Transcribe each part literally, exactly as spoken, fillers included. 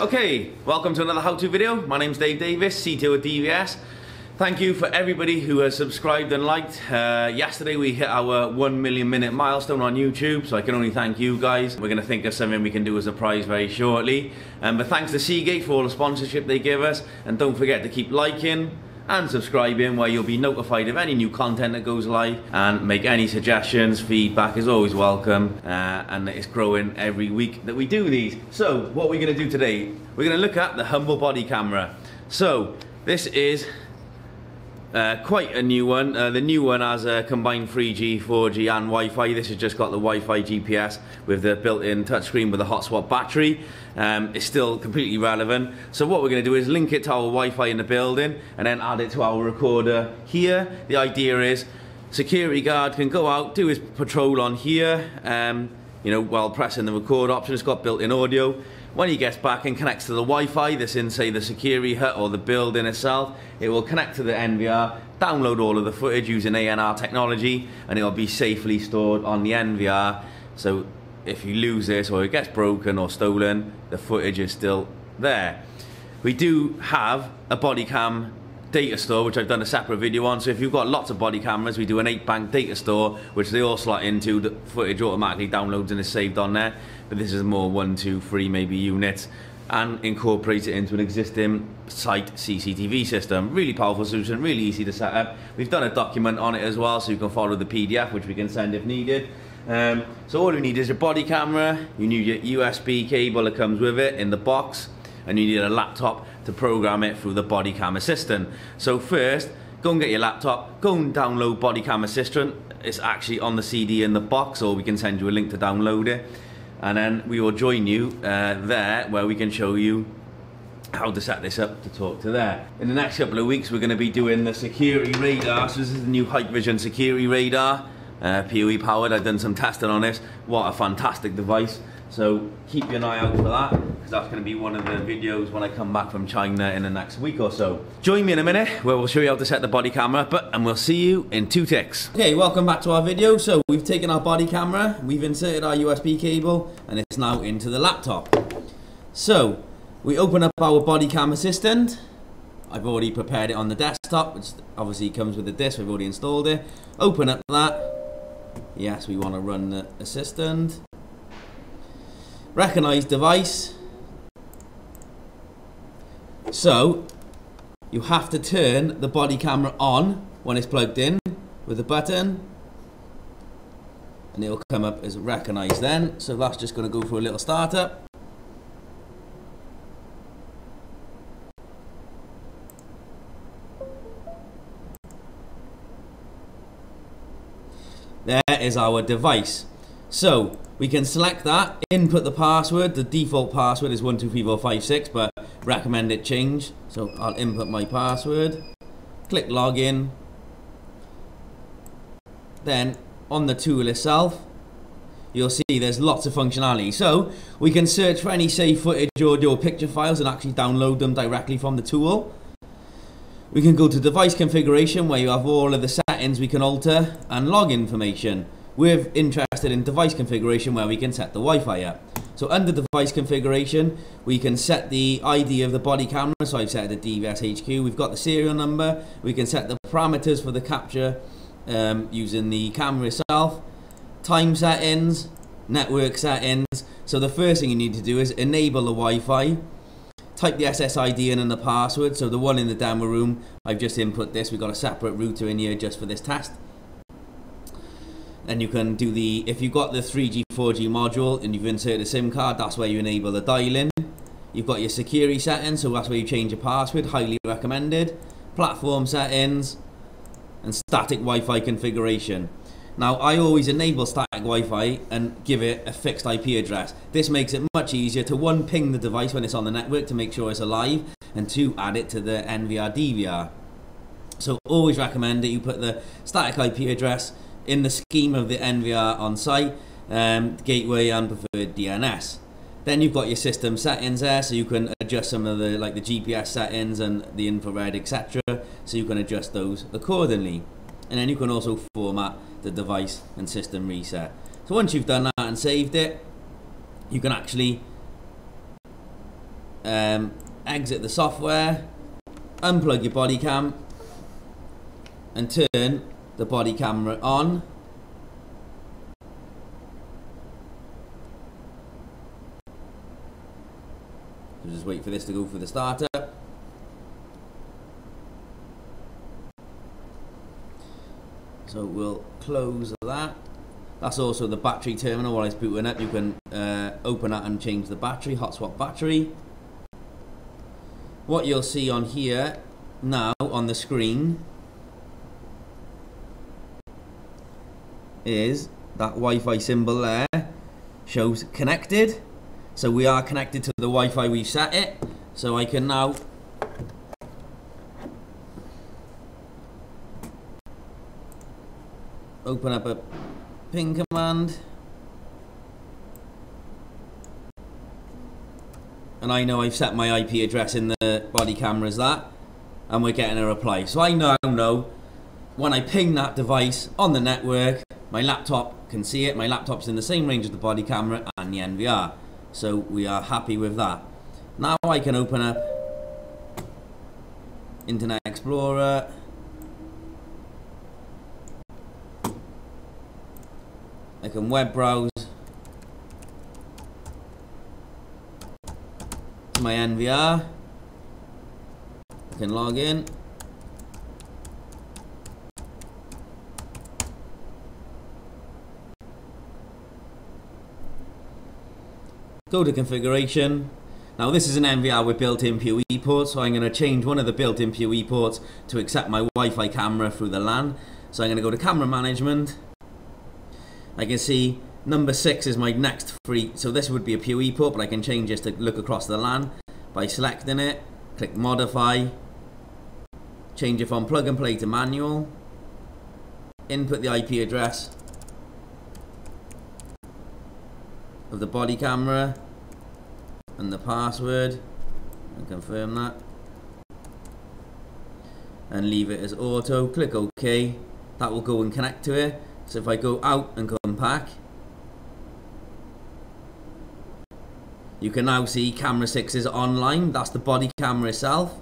Okay, welcome to another how-to video. My name's Dave Davis, C T O of D V S. Thank you for everybody who has subscribed and liked. Uh, yesterday we hit our one million minute milestone on YouTube, so I can only thank you guys. We're going to think of something we can do as a prize very shortly. Um, but thanks to Seagate for all the sponsorship they give us. And don't forget to keep liking and subscribing, where you'll be notified of any new content that goes live. And make any suggestions, feedback is always welcome. Uh, and it's growing every week that we do these. So, what we're going to do today, we're going to look at the humble body camera. So, this is... Uh, quite a new one. Uh, the new one has a combined three G, four G and Wi-Fi. This has just got the Wi-Fi G P S with the built-in touchscreen with a hotspot battery. Um, it's still completely relevant. So what we're going to do is link it to our Wi-Fi in the building and then add it to our recorder here. The idea is security guard can go out, do his patrol on here, um, you know, while pressing the record option. It's got built-in audio. When he gets back and connects to the Wi-Fi that's in, say, the security hut or the building itself, it will connect to the N V R, download all of the footage using A N R technology, and it'll be safely stored on the N V R. So if you lose this or it gets broken or stolen, the footage is still there. We do have a bodycam data store, which I've done a separate video on. So if you've got lots of body cameras, we do an eight bank data store, which they all slot into. The footage automatically downloads and is saved on there. But this is more one, two, three maybe units, and incorporate it into an existing site C C T V system. Really powerful solution, really easy to set up. We've done a document on it as well, so you can follow the P D F, which we can send if needed. Um, so all you need is your body camera, you need your U S B cable that comes with it in the box, and you need a laptop to program it through the Bodycam Assistant. So first, go and get your laptop, go and download Bodycam Assistant. It's actually on the C D in the box, or we can send you a link to download it. And then we will join you uh, there, where we can show you how to set this up to talk to there. In the next couple of weeks, we're going to be doing the security radar. So this is the new Hikvision security radar, uh, P O E powered. I've done some testing on this. What a fantastic device. So keep your eye out for that, because that's going to be one of the videos when I come back from China in the next week or so. Join me in a minute where we'll show you how to set the body camera up, and we'll see you in two ticks. Okay, welcome back to our video. So we've taken our body camera, we've inserted our U S B cable, and it's now into the laptop. So we open up our Bodycam Assistant. I've already prepared it on the desktop, which obviously comes with the disk. We've already installed it. Open up that. Yes, we want to run the assistant. Recognize device. So you have to turn the body camera on when it's plugged in with a button, and it'll come up as recognized then. So that's just going to go for a little startup. There is our device. So we can select that, input the password. The default password is one two three four five six, but recommend it change. So I'll input my password, click login. Then on the tool itself, you'll see there's lots of functionality. So we can search for any save footage, audio, or picture files and actually download them directly from the tool. We can go to device configuration, where you have all of the settings we can alter and log information. We're interested in device configuration, where we can set the Wi-Fi up. So under device configuration, we can set the I D of the body camera. So I've set the D V S H Q. We've got the serial number. We can set the parameters for the capture um, using the camera itself. Time settings, network settings. So the first thing you need to do is enable the Wi-Fi. Type the S S I D in and the password. So the one in the demo room, I've just input this. We've got a separate router in here just for this test. And you can do the, if you've got the three G, four G module and you've inserted a SIM card, that's where you enable the dial-in. You've got your security settings, so that's where you change your password, highly recommended. Platform settings, and static Wi-Fi configuration. Now, I always enable static Wi-Fi and give it a fixed I P address. This makes it much easier to, one, ping the device when it's on the network to make sure it's alive, and two, add it to the N V R D V R. So always recommend that you put the static I P address in the scheme of the N V R on site, um, gateway and preferred D N S. Then you've got your system settings there, so you can adjust some of the, like the G P S settings and the infrared, et cetera. So you can adjust those accordingly. And then you can also format the device and system reset. So once you've done that and saved it, you can actually um, exit the software, unplug your body cam and turn the body camera on. So just wait for this to go through the starter. So we'll close that. That's also the battery terminal while it's booting up. You can uh, open that and change the battery, hot swap battery. What you'll see on here now on the screen is that Wi-Fi symbol there shows connected. So we are connected to the Wi-Fi we set it. So I can now open up a ping command, and I know I've set my I P address in the body camera as that, and we're getting a reply. So I now know when I ping that device on the network, my laptop can see it. My laptop's in the same range as the body camera and the N V R. So we are happy with that. Now I can open up Internet Explorer, I can web browse to my N V R, I can log in, go to configuration. Now this is an N V R with built-in PoE ports, so I'm going to change one of the built-in PoE ports to accept my Wi-Fi camera through the LAN. So I'm going to go to camera management. I can see number six is my next free, so this would be a PoE port, but I can change this to look across the LAN by selecting it, click modify, change it from plug and play to manual, input the I P address of the body camera and the password, and confirm that, and leave it as auto, click OK, that will go and connect to it. So if I go out and come back, you can now see camera six is online. That's the body camera itself.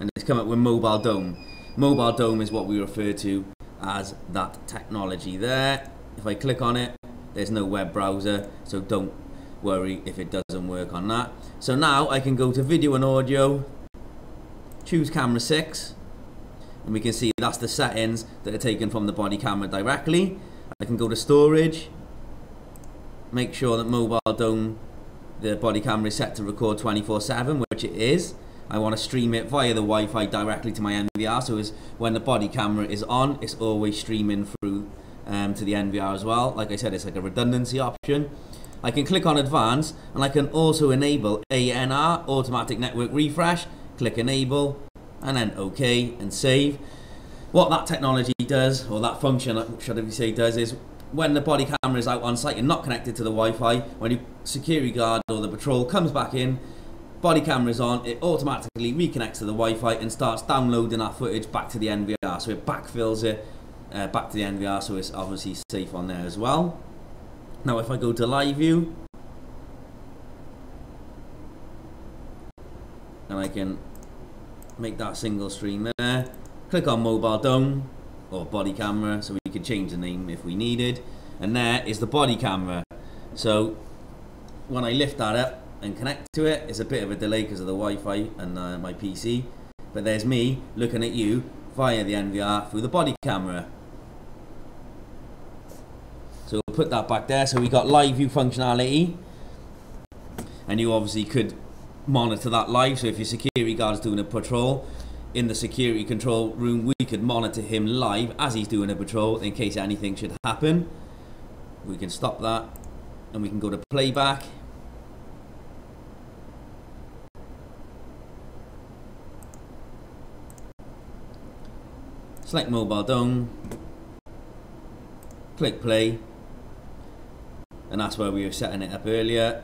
And it's come up with Mobile Dome. Mobile Dome is what we refer to as that technology there. If I click on it, there's no web browser, so don't worry if it doesn't work on that. So now I can go to video and audio, choose camera six. And we can see that's the settings that are taken from the body camera directly. I can go to storage, make sure that Mobile Dome, the body camera, is set to record twenty-four seven, which it is. I want to stream it via the Wi-Fi directly to my N V R, so it's when the body camera is on, it's always streaming through um, to the N V R as well. Like I said, it's like a redundancy option. I can click on advanced, and I can also enable A N R, automatic network refresh, click enable, and then OK and save. What that technology does, or that function, should I say, does is when the body camera is out on site and not connected to the Wi-Fi, when your security guard or the patrol comes back in, body camera is on, it automatically reconnects to the Wi-Fi and starts downloading that footage back to the N V R. So it backfills it uh, back to the N V R, so it's obviously safe on there as well. Now if I go to live view, and I can make that single stream there, click on Mobile Dome or body camera, so we could change the name if we needed, and there is the body camera. So when I lift that up and connect to it, it's a bit of a delay because of the Wi-Fi and uh, my P C, but there's me looking at you via the N V R through the body camera. So we'll put that back there. So we got live view functionality, and you obviously could monitor that live. So if your security guard is doing a patrol in the security control room, we could monitor him live as he's doing a patrol in case anything should happen. We can stop that, and we can go to playback, select Mobile Dome, click play, and that's where we were setting it up earlier.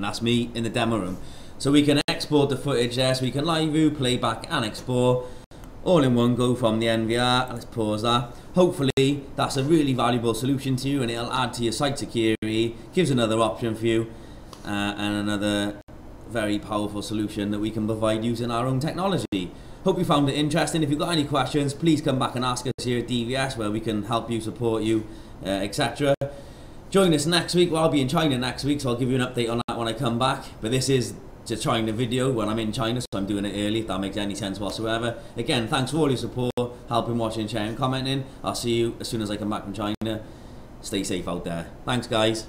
and that's me in the demo room. So we can export the footage there, so we can live view, playback and export all in one go from the N V R. Let's pause that. Hopefully that's a really valuable solution to you, and it'll add to your site security, gives another option for you, uh, and another very powerful solution that we can provide using our own technology. Hope you found it interesting. If you've got any questions, please come back and ask us here at D V S, where we can help you, support you, uh, et cetera. Join us next week. Well, I'll be in China next week, so I'll give you an update on that when I come back. But this is to China video when I'm in China, so I'm doing it early, if that makes any sense whatsoever. Again, thanks for all your support, helping, watching, sharing, commenting. I'll see you as soon as I come back from China. Stay safe out there. Thanks, guys.